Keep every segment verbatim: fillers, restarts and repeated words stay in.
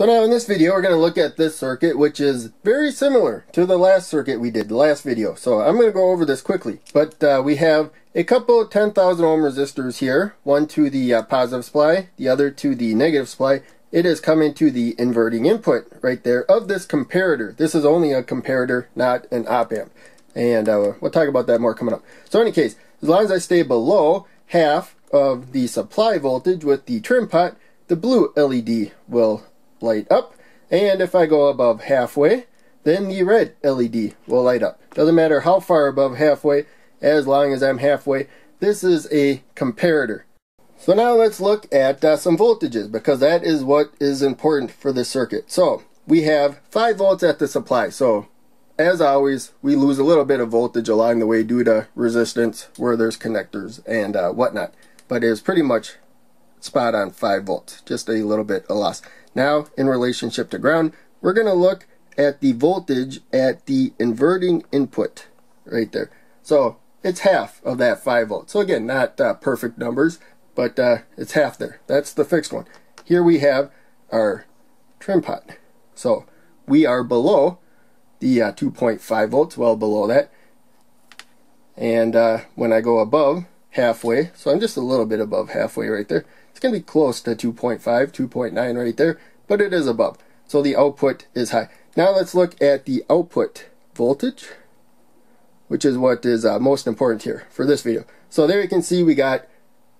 So now in this video we're going to look at this circuit, which is very similar to the last circuit we did, the last video. So I'm going to go over this quickly. But uh, we have a couple of ten thousand ohm resistors here, one to the uh, positive supply, the other to the negative supply. It is coming to the inverting input right there of this comparator. This is only a comparator, not an op amp. And uh, we'll talk about that more coming up. So in any case, as long as I stay below half of the supply voltage with the trim pot, the blue L E D will light up. And if I go above halfway, then the red L E D will light up. Doesn't matter how far above halfway, as long as I'm halfway. This is a comparator. So now let's look at uh, some voltages, because that is what is important for this circuit. So we have five volts at the supply. So as always, we lose a little bit of voltage along the way due to resistance where there's connectors and uh, whatnot. But it is pretty much spot on five volts, just a little bit of loss. Now, in relationship to ground, we're going to look at the voltage at the inverting input right there. So it's half of that five volts. So again, not uh, perfect numbers, but uh, it's half there. That's the fixed one. Here we have our trim pot. So we are below the uh, two point five volts, well below that. And uh, when I go above halfway, so I'm just a little bit above halfway right there. It's going to be close to two point five, two point nine right there, but it is above. So the output is high. Now let's look at the output voltage, which is what is uh, most important here for this video. So there you can see we got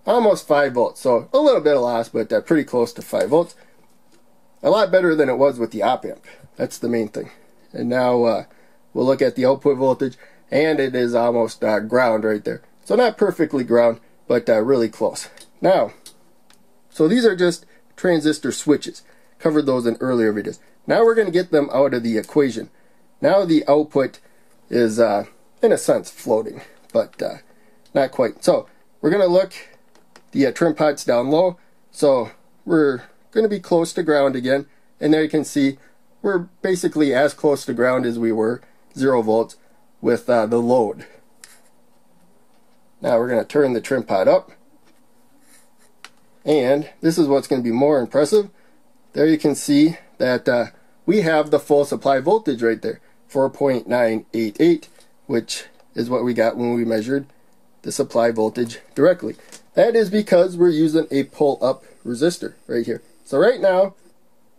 almost five volts, so a little bit of loss, but uh, pretty close to five volts. A lot better than it was with the op amp. That's the main thing. And now uh, we'll look at the output voltage, and it is almost uh, ground right there. So not perfectly ground, but uh, really close. Now, so these are just transistor switches. Covered those in earlier videos. Now we're going to get them out of the equation. Now the output is, uh, in a sense, floating, but uh, not quite. So we're going to look. The uh, trim pot's down low, so we're going to be close to ground again. And there you can see we're basically as close to ground as we were, zero volts, with uh, the load. Now we're going to turn the trim pot up. And this is what's going to be more impressive. There you can see that uh, we have the full supply voltage right there, four point nine eight eight, which is what we got when we measured the supply voltage directly. That is because we're using a pull-up resistor right here. So right now,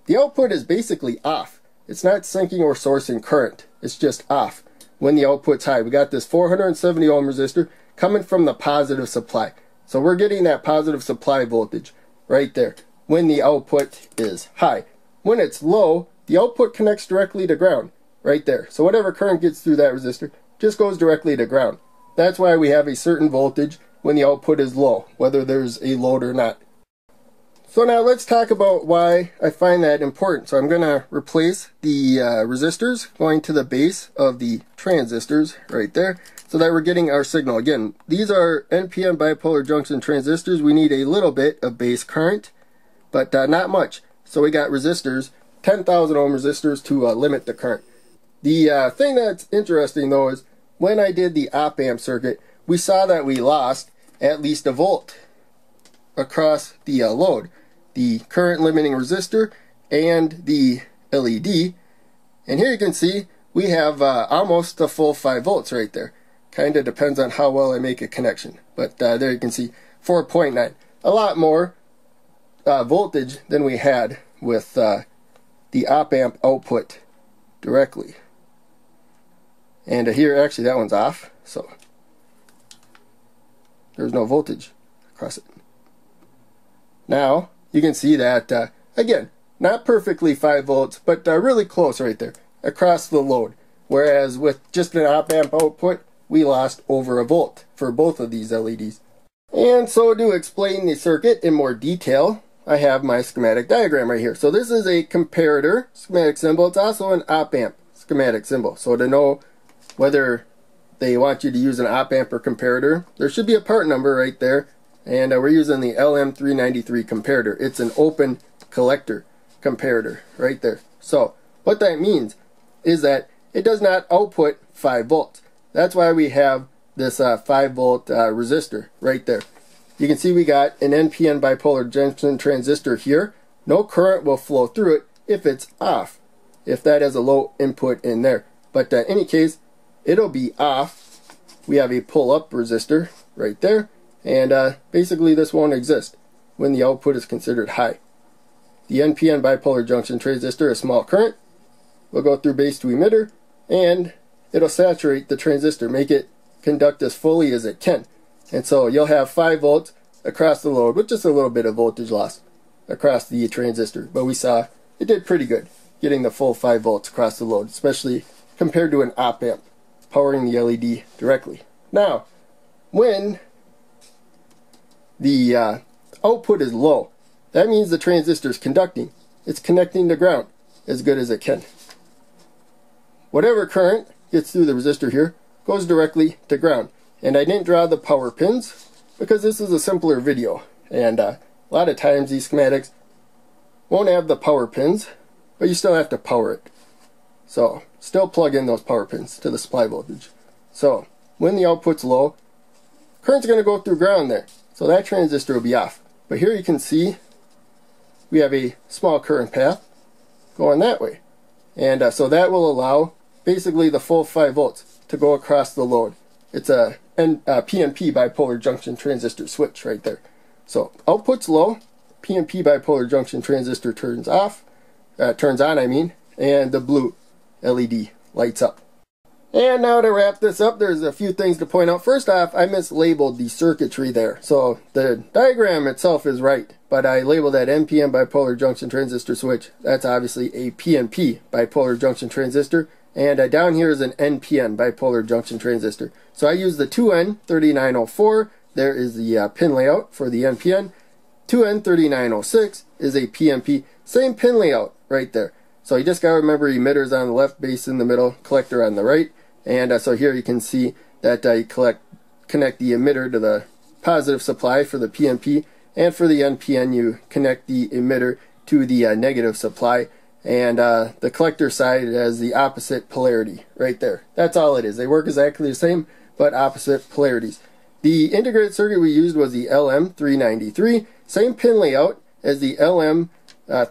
the output is basically off. It's not syncing or sourcing current. It's just off when the output's high. We got this four hundred seventy ohm resistor coming from the positive supply. So we're getting that positive supply voltage right there when the output is high. When it's low, the output connects directly to ground right there. So whatever current gets through that resistor just goes directly to ground. That's why we have a certain voltage when the output is low, whether there's a load or not. So now let's talk about why I find that important. So I'm going to replace the uh, resistors going to the base of the transistors right there so that we're getting our signal. Again, these are N P N bipolar junction transistors. We need a little bit of base current, but uh, not much. So we got resistors, ten thousand ohm resistors to uh, limit the current. The uh, thing that's interesting though is when I did the op amp circuit, we saw that we lost at least a volt across the uh, load, the current limiting resistor and the L E D. And here you can see we have uh, almost the full five volts right there. Kind of depends on how well I make a connection, but uh, there you can see four point nine. A lot more uh, voltage than we had with uh, the op amp output directly. And uh, here, actually that one's off, so there's no voltage across it. Now you can see that uh, again, not perfectly five volts, but uh, really close right there across the load, whereas with just an op amp output we lost over a volt for both of these L E Ds. And so to explain the circuit in more detail, I have my schematic diagram right here. So this is a comparator schematic symbol. It's also an op amp schematic symbol. So to know whether they want you to use an op amp or comparator, there should be a part number right there. And uh, we're using the L M three ninety-three comparator. It's an open collector comparator right there. So what that means is that it does not output five volts. That's why we have this uh, five volt uh, resistor right there. You can see we got an N P N bipolar junction transistor here. No current will flow through it. if it's off, if that has a low input in there. But in any case, it'll be off. We have a pull-up resistor right there, and uh, basically this won't exist when the output is considered high. The N P N bipolar junction transistor is small current. We'll go through base to emitter, and it'll saturate the transistor, make it conduct as fully as it can. And so you'll have five volts across the load with just a little bit of voltage loss across the transistor. But we saw it did pretty good getting the full five volts across the load, especially compared to an op amp powering the L E D directly. Now, when the uh, output is low, that means the transistor is conducting. It's connecting to ground as good as it can. Whatever current gets through the resistor here goes directly to ground. And I didn't draw the power pins because this is a simpler video, and uh, a lot of times these schematics won't have the power pins, but you still have to power it. So still plug in those power pins to the supply voltage. So when the output's low, current's going to go through ground there, so that transistor will be off. But here you can see we have a small current path going that way, and uh, so that will allow basically the full five volts to go across the load. It's a P N P bipolar junction transistor switch right there. So output's low, P N P bipolar junction transistor turns off, uh, turns on I mean, and the blue L E D lights up. And now to wrap this up, there's a few things to point out. First off, I mislabeled the circuitry there. So the diagram itself is right, but I labeled that N P N bipolar junction transistor switch. That's obviously a P N P bipolar junction transistor. And uh, down here is an N P N bipolar junction transistor. So I use the two N thirty-nine oh four. There is the uh, pin layout for the N P N. two N thirty-nine oh six is a P N P. Same pin layout right there. So you just got to remember emitters on the left, base in the middle, collector on the right. And uh, so here you can see that I uh, collect, connect the emitter to the positive supply for the P N P. And for the N P N, you connect the emitter to the uh, negative supply. And uh, the collector side has the opposite polarity right there. That's all it is. They work exactly the same, but opposite polarities. The integrated circuit we used was the L M three ninety-three, same pin layout as the L M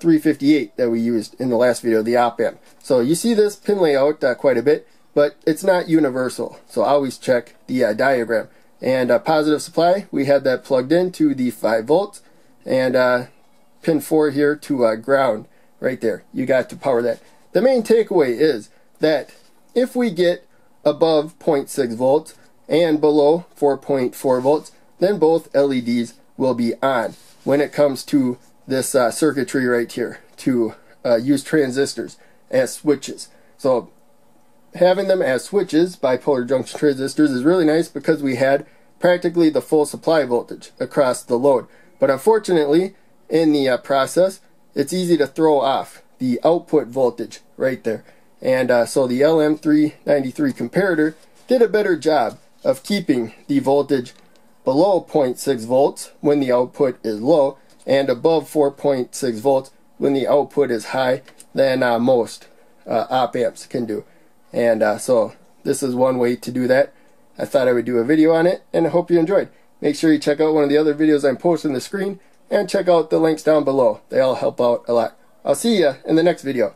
three fifty-eight that we used in the last video, the op amp. So you see this pin layout uh, quite a bit, but it's not universal. So always check the uh, diagram. And uh, positive supply, we had that plugged into the five volts, and uh, pin four here to uh, ground. Right there, you got to power that. The main takeaway is that if we get above zero point six volts and below four point four volts, then both L E Ds will be on when it comes to this uh, circuitry right here to uh, use transistors as switches. So having them as switches, bipolar junction transistors, is really nice because we had practically the full supply voltage across the load. But unfortunately, in the uh, process, it's easy to throw off the output voltage right there. And uh, so the L M three ninety-three comparator did a better job of keeping the voltage below zero point six volts when the output is low and above four point six volts when the output is high than uh, most uh, op amps can do. And uh, so this is one way to do that. I thought I would do a video on it, and I hope you enjoyed. Make sure you check out one of the other videos I'm posting on the screen, and check out the links down below. They all help out a lot. I'll see you in the next video.